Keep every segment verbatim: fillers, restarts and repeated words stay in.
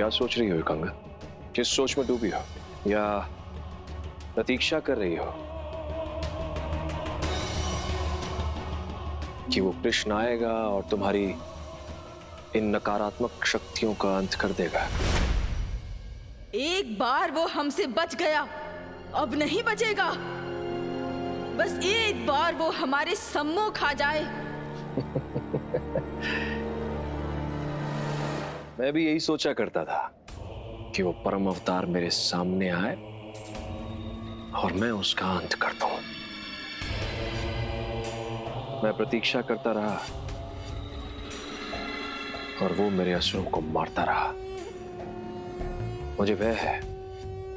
क्या सोच रही हो कंगन? किस सोच में डूबी हो या प्रतीक्षा कर रही हो कि वो कृष्ण आएगा और तुम्हारी इन नकारात्मक शक्तियों का अंत कर देगा? एक बार वो हमसे बच गया, अब नहीं बचेगा। बस एक बार वो हमारे सम्मोह खा जाए। मैं भी यही सोचा करता था कि वो परम अवतार मेरे सामने आए और मैं उसका अंत कर दूं। मैं प्रतीक्षा करता रहा और वो मेरे असुरों को मारता रहा। मुझे भय है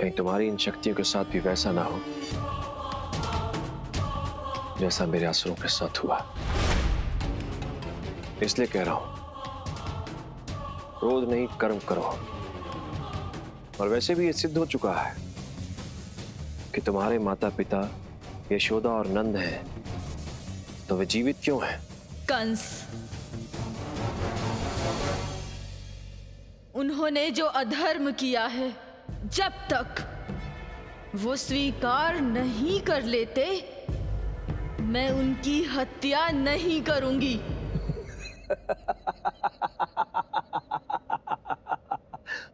कहीं तुम्हारी इन शक्तियों के साथ भी वैसा ना हो जैसा मेरे असुरों के साथ हुआ। इसलिए कह रहा हूं, क्रोध नहीं कर्म करो। और वैसे भी ये सिद्ध हो चुका है कि तुम्हारे माता पिता यशोदा और नंद हैं, तो वे जीवित क्यों हैं? कंस, उन्होंने जो अधर्म किया है, जब तक वो स्वीकार नहीं कर लेते, मैं उनकी हत्या नहीं करूंगी।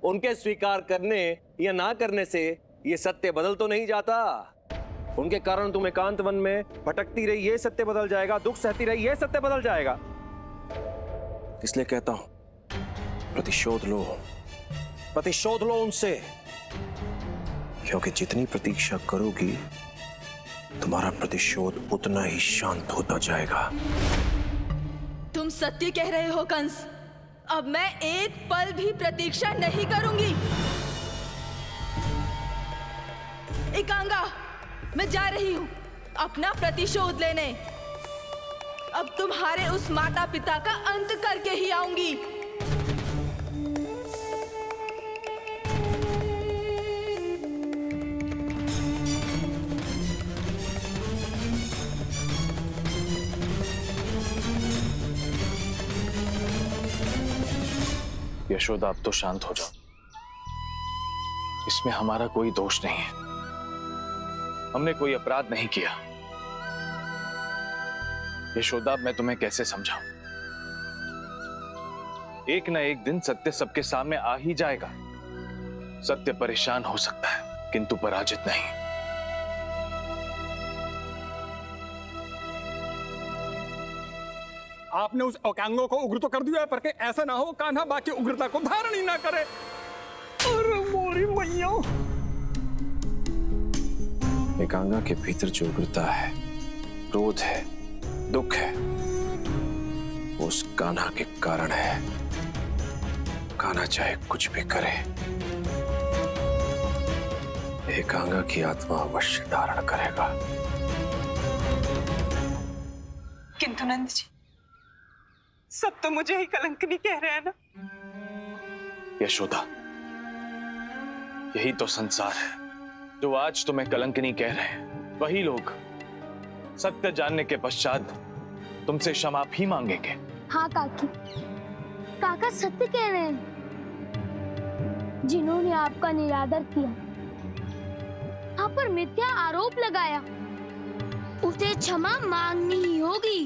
उनके स्वीकार करने या ना करने से ये सत्य बदल तो नहीं जाता। उनके कारण तुम एकांत वन में भटकती रही, ये सत्य बदल जाएगा। दुख सहती रही, ये सत्य बदल जाएगा। इसलिए कहता हूं, प्रतिशोध लो, प्रतिशोध लो उनसे, क्योंकि जितनी प्रतीक्षा करोगी तुम्हारा प्रतिशोध उतना ही शांत होता जाएगा। तुम सत्य कह रहे हो कंस, अब मैं एक पल भी प्रतीक्षा नहीं करूंगी। एकांगा, मैं जा रही हूं अपना प्रतिशोध लेने। अब तुम्हारे उस माता पिता का अंत करके ही आऊंगी। यशोदा, आप तो शांत हो जाओ। इसमें हमारा कोई दोष नहीं है, हमने कोई अपराध नहीं किया। यशोदा, मैं तुम्हें कैसे समझाऊं? एक न एक दिन सत्य सबके सामने आ ही जाएगा। सत्य परेशान हो सकता है किंतु पराजित नहीं। आपने उस एकांगो को उग्र तो कर दिया है, पर के ऐसा ना हो कान्हा बाकी उग्रता को धारण ही ना करे। अरे मोरी मैया, एकांगा के भीतर जो उग्रता है, क्रोध है, दुख है, वो उस कान्हा के कारण है। कान्हा चाहे कुछ भी करे, एकांगा की आत्मा अवश्य धारण करेगा। किंतु नंद जी, सब तो मुझे ही कलंकनी कह रहे हैं ना? यशोदा, यही तो संसार है। जो आज तुम्हें कलंकिनी कह रहे हैं, वही लोग सत्य जानने के पश्चात तुमसे क्षमा भी मांगेंगे। हाँ काकी, काका सत्य कह रहे हैं। जिन्होंने आपका निरादर किया, आप पर मिथ्या आरोप लगाया, उसे क्षमा मांगनी ही होगी।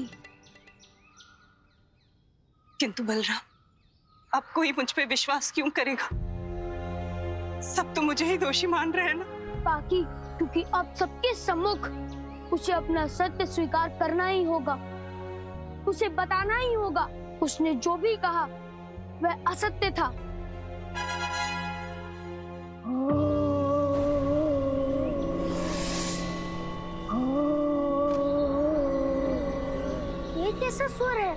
किंतु बलराम, अब कोई मुझ पे विश्वास क्यों करेगा? सब तो मुझे ही दोषी मान रहे हैं ना? बाकी क्योंकि अब सबके सम्मुख उसे अपना सत्य स्वीकार करना ही होगा, उसे बताना ही होगा। उसने जो भी कहा वह असत्य था। ये कैसा स्वर है?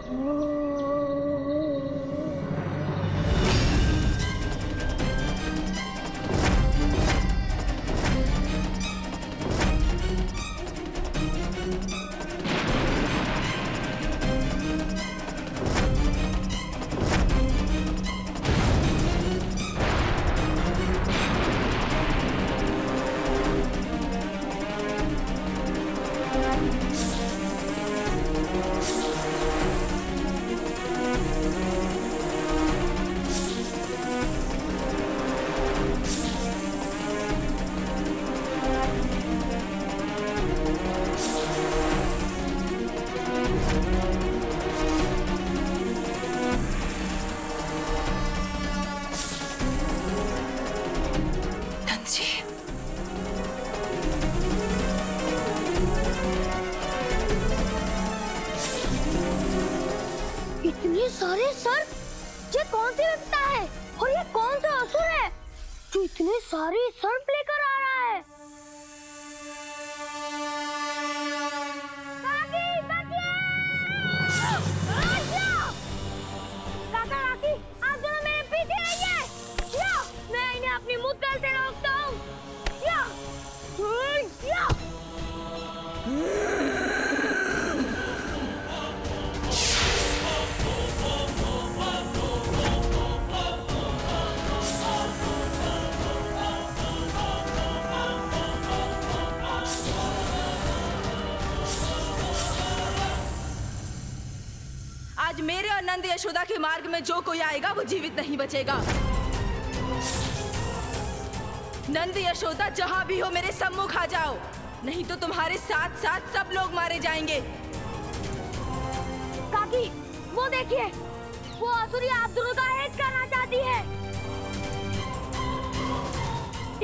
सारे सर, ये कौन सी रचना है और ये कौन सा असुर है जो इतने सारे सर्प लेकर आ रहा है? आज मेरे और नंद यशोदा के मार्ग में जो कोई आएगा वो जीवित नहीं बचेगा। नंद यशोदा जहाँ भी हो मेरे सम्मुख आ जाओ, नहीं तो तुम्हारे साथ साथ सब लोग मारे जाएंगे। काकी, वो देखिए, वो असुरी आप दोनों का हित करना चाहती है,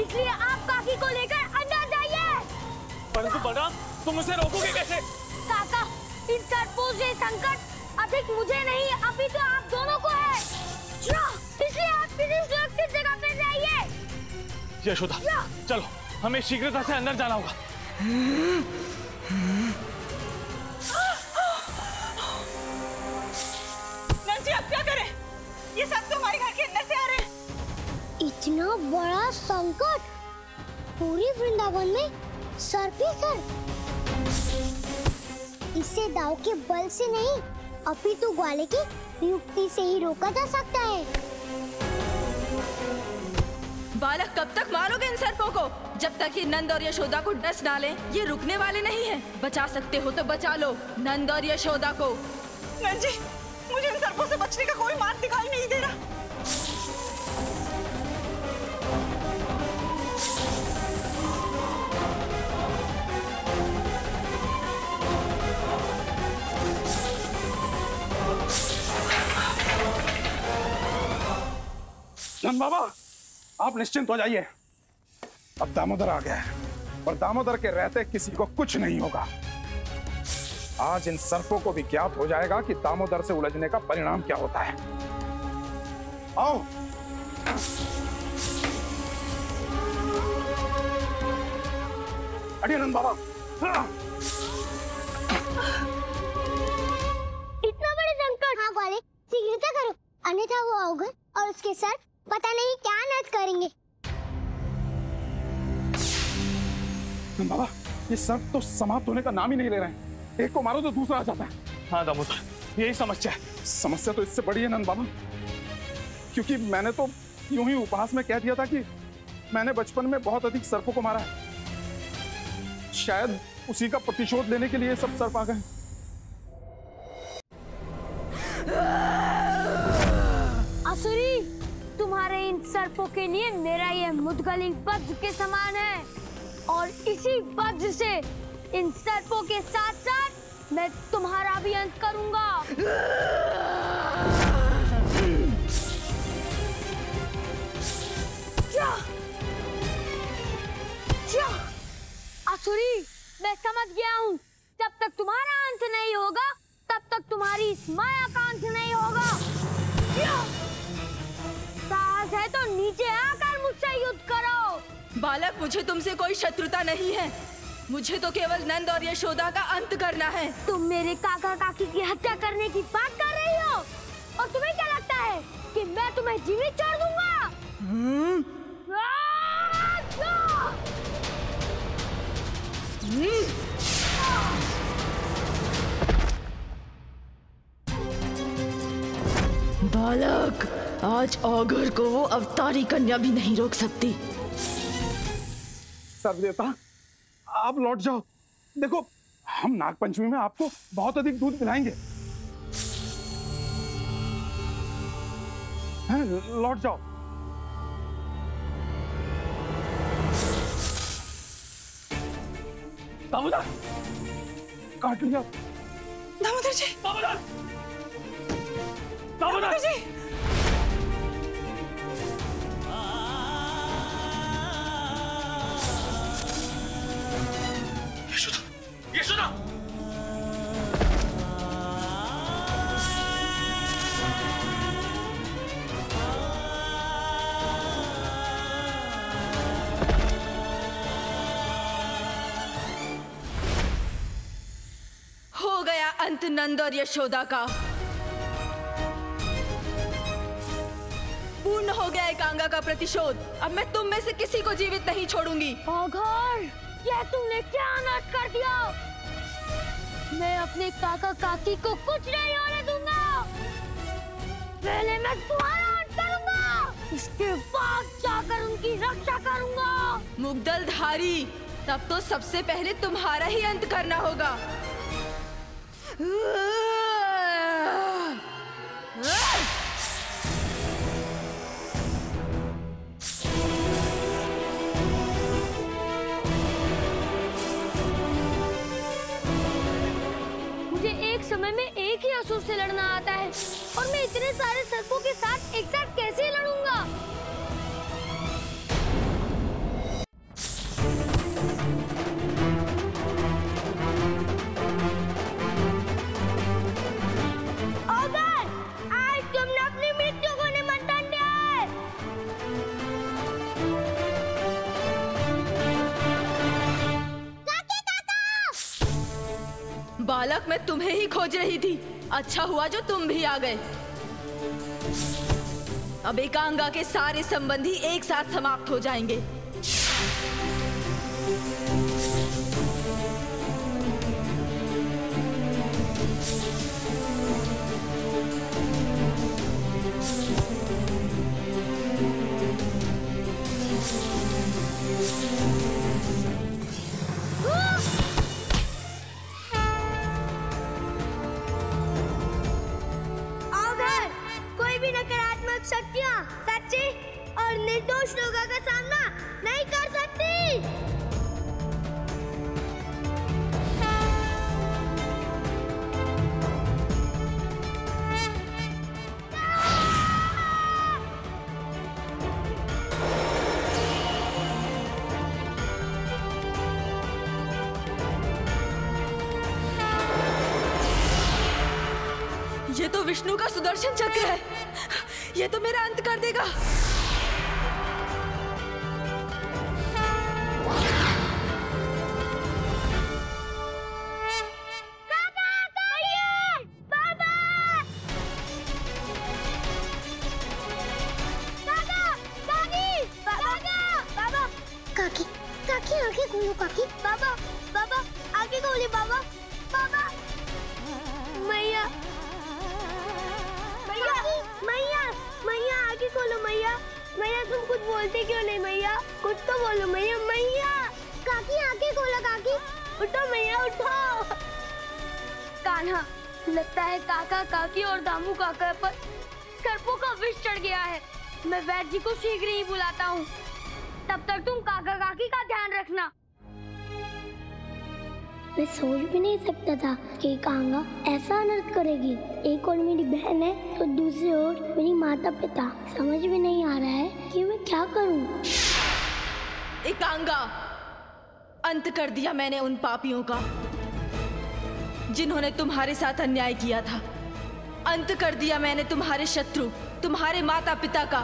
इसलिए आप काकी को लेकर अंदर जाइए। परंतु बड़ा, तुम उसे रोकोगे कैसे? काका, इन सर्पों से संकट अधिक मुझे नहीं, अभी तो आप दोनों को है। इसलिए आप किसी सुरक्षित जगह पर जाइए। यशोदा, चलो, हमें शीघ्रता से अंदर जाना होगा। नंद जी, आप क्या करें? ये सब तो हमारे घर के अंदर से आ रहे हैं। इतना बड़ा संकट पूरी वृंदावन में सर्प ही सर्प। इसे दाव के बल से नहीं, अभी तो ग्वाले की युक्ति से ही रोका जा सकता है। बालक, कब तक मारोगे इन सर्पों को? जब तक ये नंद और यशोदा को डस डालें, ये रुकने वाले नहीं हैं। बचा सकते हो तो बचा लो नंद और यशोदा को। नंद जी, मुझे इन सर्पों से बचने का कोई मार्ग दिखाई नहीं दे रहा। नंद बाबा, आप निश्चिंत हो जाइए, अब दामोदर आ गया है और दामोदर के रहते किसी को कुछ नहीं होगा। आज इन सर्पों को भी ज्ञात हो जाएगा कि दामोदर से उलझने का परिणाम क्या होता है। आओ। अरे नंद बाबा, इतना बड़े संकट! हाँ ग्वाले, शीघ्रता करो, अन्यथा वो अवघर और उसके सर पता नहीं क्या नाच करेंगे। नंद बाबा, ये सर्प तो समाप्त होने का नाम ही नहीं ले रहे हैं। एक को मारो तो दूसरा आ जाता है। हाँ दामोदर, यही समस्या है। समस्या तो इससे बड़ी है नंद बाबा, क्योंकि मैंने तो यूं ही उपहास में कह दिया था कि मैंने बचपन में बहुत अधिक सर्पों को मारा है। शायद उसी का प्रतिशोध लेने के लिए सब सर्प आ गए। तुम्हारे इन सर्पों के लिए मेरा यह मुदगलिंग वज्र के समान है और इसी वज्र से इन सर्पों के साथ साथ मैं तुम्हारा भी अंत करूंगा। क्या? क्या? असुरी, मैं समझ गया हूँ, जब तक तुम्हारा अंत नहीं होगा तब तक तुम्हारी इस माया का अंत नहीं होगा। क्या? है तो नीचे आकर मुझसे युद्ध करो। बालक, मुझे तुमसे कोई शत्रुता नहीं है, मुझे तो केवल नंद और यशोदा का अंत करना है। तुम मेरे काका काकी की हत्या करने की बात कर रही हो और तुम्हें क्या लगता है कि मैं तुम्हें जीवित छोड़ दूंगा? हम्म बालक, आज औघर को वो अवतारी कन्या भी नहीं रोक सकती। सर्वदेवता, आप लौट जाओ। देखो, हम नागपंचमी में आपको बहुत अधिक दूध पिलाएंगे। लौट जाओ। दामोदर, काट लिया। दामोदर जी, दामोदर दामोदर जी, यशोदा, यशोदा। नंद और यशोदा का पूर्ण हो गया एकांगा का प्रतिशोध। अब मैं तुम में से किसी को जीवित नहीं छोड़ूंगी। ओघर, ये तुमने क्या अनाथ कर दिया? मैं अपने काका काकी को कुछ नहीं होने दूंगा। पहले मैं तुम्हारा अंत करूंगा, उसके बाद जाकर उनकी रक्षा करूंगा। मुग्दलधारी, तब तो सबसे पहले तुम्हारा ही अंत करना होगा। समय में एक ही असुर से लड़ना आता है और मैं इतने सारे सर्पों के साथ एक साथ कैसे लड़ूंगा? ओघर, आज तुमने अपनी मृत्यु को निमंत्रण दिया है। काके काका! बालक, मैं तुम्हें ही खोज रही थी। अच्छा हुआ जो तुम भी आ गए। अब एकांगा के सारे संबंधी एक साथ समाप्त हो जाएंगे। शक्तियाँ सच्चे और निर्दोष लोगों का सामना नहीं कर सकती। ये तो विष्णु का सुदर्शन चक्र है। ये तो मेरा अंत कर देगा। मैं वैद्य जी को शीघ्र ही बुलाता हूँ। तब तक तुम काका काकी का ध्यान रखना। मैं सोच भी नहीं सकता था कि एकांगा ऐसा अनर्थ करेगी। एक और मेरी बहन है तो दूसरी ओर मेरी माता पिता। समझ भी नहीं आ रहा है कि मैं क्या करूँ। एकांगा, अंत कर दिया मैंने उन पापियों का जिन्होंने तुम्हारे साथ अन्याय किया था। अंत कर दिया मैंने तुम्हारे शत्रु, तुम्हारे माता पिता का।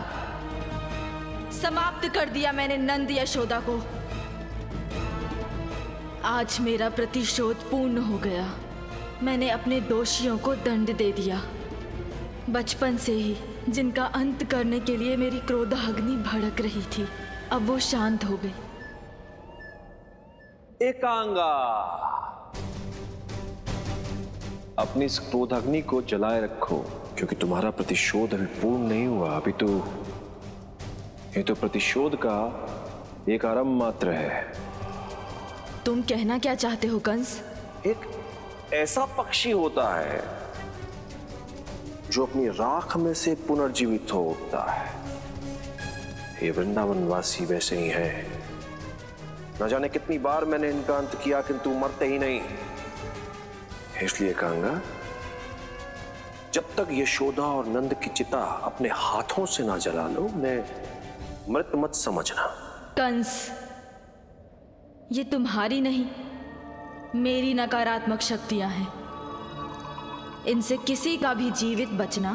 समाप्त कर दिया मैंने नंद यशोदा को। आज मेरा प्रतिशोध पूर्ण हो गया। मैंने अपने दोषियों को दंड दे दिया। बचपन से ही जिनका अंत करने के लिए मेरी क्रोधाग्नि भड़क रही थी, अब वो शांत हो गई। एकांगा, अपनी इस क्रोधाग्नि को जलाए रखो, क्योंकि तुम्हारा प्रतिशोध अभी पूर्ण नहीं हुआ। अभी तो ये तो प्रतिशोध का एक आरंभ मात्र है। तुम कहना क्या चाहते हो कंस? एक ऐसा पक्षी होता है जो अपनी राख में से पुनर्जीवित हो उठता है। ये वृंदावनवासी वैसे ही हैं। न जाने कितनी बार मैंने इनका अंत किया किंतु मरते ही नहीं। इसलिए कहूंगा, जब तक यशोदा और नंद की चिता अपने हाथों से ना जला लो, मैं मृत मत समझना। कंस, ये तुम्हारी नहीं मेरी नकारात्मक शक्तियां हैं। इनसे किसी का भी जीवित बचना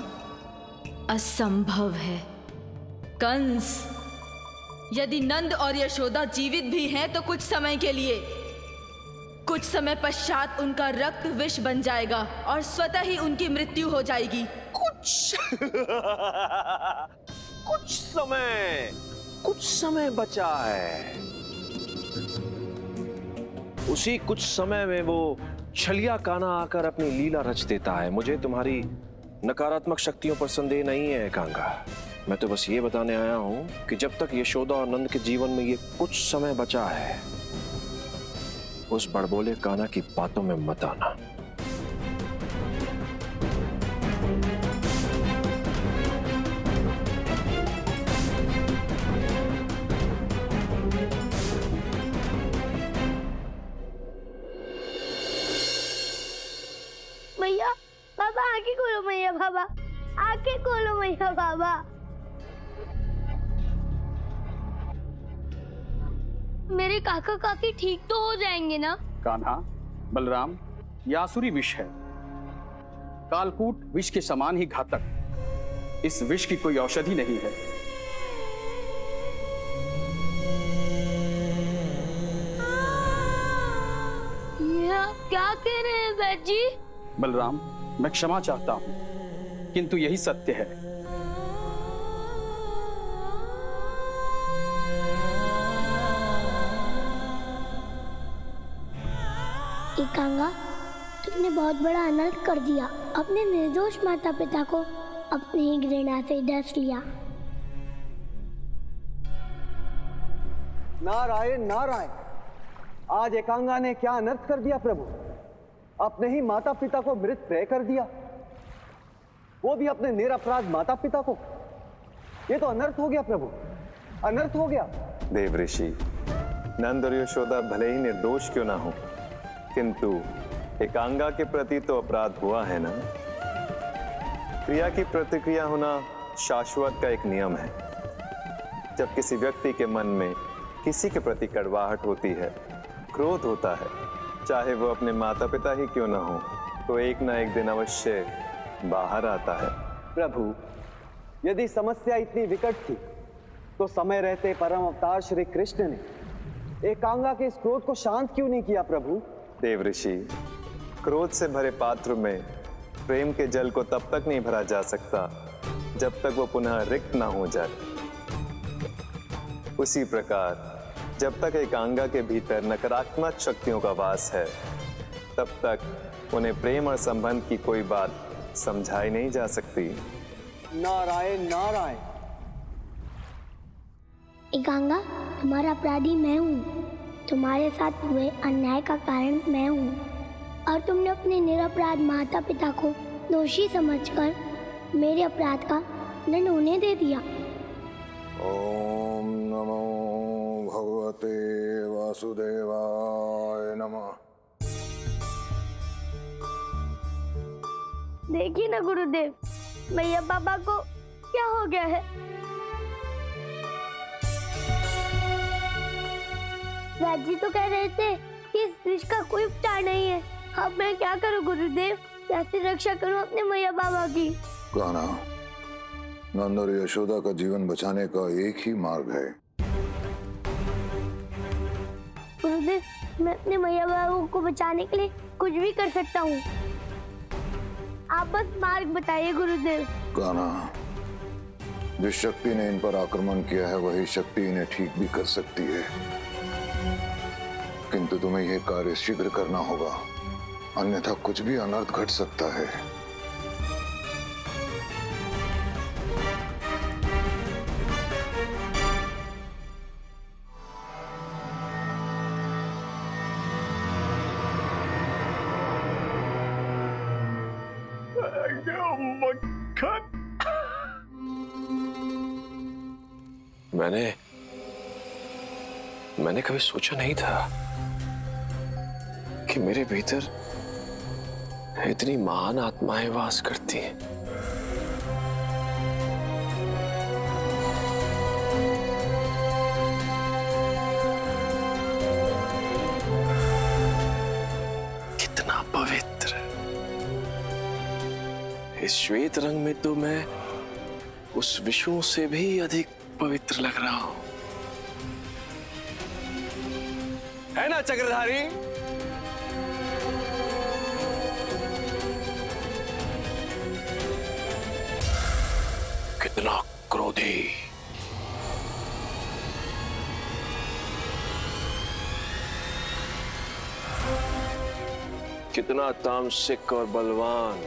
असंभव है। कंस, यदि नंद और यशोदा जीवित भी हैं तो कुछ समय के लिए, कुछ समय पश्चात उनका रक्त विष बन जाएगा और स्वतः ही उनकी मृत्यु हो जाएगी। कुछ कुछ समय कुछ समय बचा है, उसी कुछ समय में वो छलिया कान्हा आकर अपनी लीला रच देता है। मुझे तुम्हारी नकारात्मक शक्तियों पर संदेह नहीं है कांगा, मैं तो बस ये बताने आया हूं कि जब तक यशोदा और नंद के जीवन में ये कुछ समय बचा है, उस बड़बोले कान्हा की बातों में मत आना। मैया बाबा आंखें खोलो, मैया बाबा आंखें खोलो, मैया बाबा मेरे काका काकी ठीक तो हो जाएंगे ना? कान्हा, बलराम, यह आसुरी विष है, कालकूट विष के समान ही घातक। इस विष की कोई औषधि नहीं है। यह क्या कह रहे हैं वैद्य जी? बलराम, मैं क्षमा चाहता हूं, किंतु यही सत्य है। कांगा, तुमने बहुत बड़ा अनर्थ कर दिया। अपने निर्दोष माता पिता को अपने ही घृणा से डस लिया। नारायण नारायण, आज एकांगा ने क्या अनर्थ कर दिया प्रभु। अपने ही माता पिता को मृत तय कर दिया, वो भी अपने निरपराध माता पिता को। ये तो अनर्थ हो गया प्रभु, अनर्थ हो गया। देव ऋषि, नंद और यशोदा भले ही निर्दोष क्यों ना हो, किंतु एकांगा के प्रति तो अपराध हुआ है ना। क्रिया की प्रतिक्रिया होना शाश्वत का एक नियम है। जब किसी व्यक्ति के मन में किसी के प्रति कड़वाहट होती है, क्रोध होता है, चाहे वो अपने माता पिता ही क्यों ना हो, तो एक ना एक दिन अवश्य बाहर आता है। प्रभु, यदि समस्या इतनी विकट थी तो समय रहते परम अवतार श्री कृष्ण ने एकांगा के इस क्रोध को शांत क्यों नहीं किया प्रभु? देव ऋषि, क्रोध से भरे पात्र में प्रेम के जल को तब तक नहीं भरा जा सकता जब तक वो पुनः रिक्त ना हो जाए। उसी प्रकार जब तक एकांगा के भीतर नकारात्मक शक्तियों का वास है, तब तक उन्हें प्रेम और संबंध की कोई बात समझाई नहीं जा सकती। नारायण नारायण। एकांगा, तुम्हारा अपराधी मैं हूँ। तुम्हारे साथ हुए अन्याय का कारण मैं हूँ, और तुमने अपने निरपराध माता पिता को दोषी समझकर मेरे अपराध का दंड उन्हें दे दिया। ओम नमो भगवते वासुदेवाय नमः। देखिए ना गुरुदेव, मैया बाबा को क्या हो गया है। वैद्य तो कह रहे थे कि इस विष का कोई उपचार नहीं है। अब मैं क्या करूं गुरुदेव, कैसे रक्षा करूं अपने मैया बाबा की? कान्हा, नंद और यशोदा का जीवन बचाने का एक ही मार्ग है। गुरुदेव, मैं अपने मैया बाबा को बचाने के लिए कुछ भी कर सकता हूँ। आप बस मार्ग बताइए गुरुदेव। कान्हा, जिस शक्ति ने इन पर आक्रमण किया है वही शक्ति इन्हें ठीक भी कर सकती है, किंतु तुम्हें यह कार्य शीघ्र करना होगा, अन्यथा कुछ भी अनर्थ घट सकता है। मैंने मैंने कभी सोचा नहीं था कि मेरे भीतर इतनी महान आत्माएं वास करती हैं। कितना पवित्र! इस श्वेत रंग में तो मैं उस विष्णु से भी अधिक पवित्र लग रहा हूं, है ना चक्रधारी? कितना क्रोधी। कितना तामसिक और बलवान।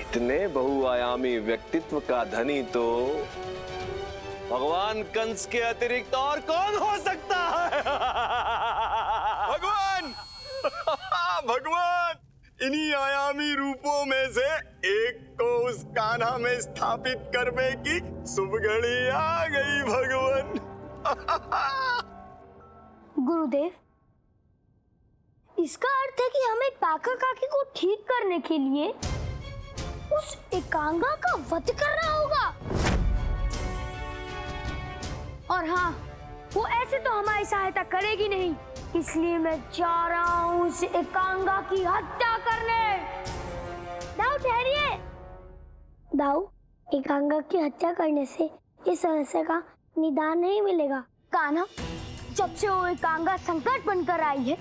इतने बहुआयामी व्यक्तित्व का धनी तो भगवान कंस के अतिरिक्त और कौन हो सकता है। भगवान भगवान इन्हीं आयामी रूपों में से एक को उस कान्हा में स्थापित करने की शुभ घड़ी आ गई भगवान। गुरुदेव, इसका अर्थ है कि हमें पाका काकी को ठीक करने के लिए उस एकांगा का वध करना होगा। और हाँ, वो ऐसे तो हमारी सहायता करेगी नहीं, इसलिए मैं जा रहा हूँ उस एकांगा की हत्या करने। दाऊ ठहरिए। दाऊ, एकांगा की हत्या करने से इस समस्या का निदान नहीं मिलेगा। कान्हा, जब से वो एकांगा संकट बनकर आई है,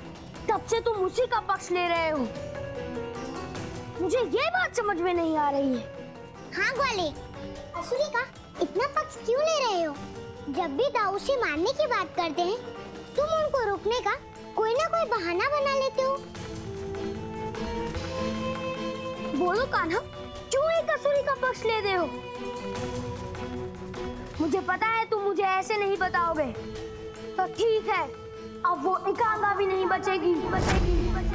तब से तुम उसी का पक्ष ले रहे हो। मुझे ये बात समझ में नहीं आ रही है। हाँ ग्वाले, असुरी का इतना पक्ष क्यों ले रहे हो? जब भी दाऊ से मारने की बात करते हैं, तुम उनको रोकने का कोई ना कोई बहाना बना लेते हो। बोलो कान्हा, क्यों एक असुरी का पक्ष ले रहे हो? मुझे पता है तुम मुझे ऐसे नहीं बताओगे। तो ठीक है, अब वो एकांगा भी नहीं बचेगी, बचेगी, बचेगी।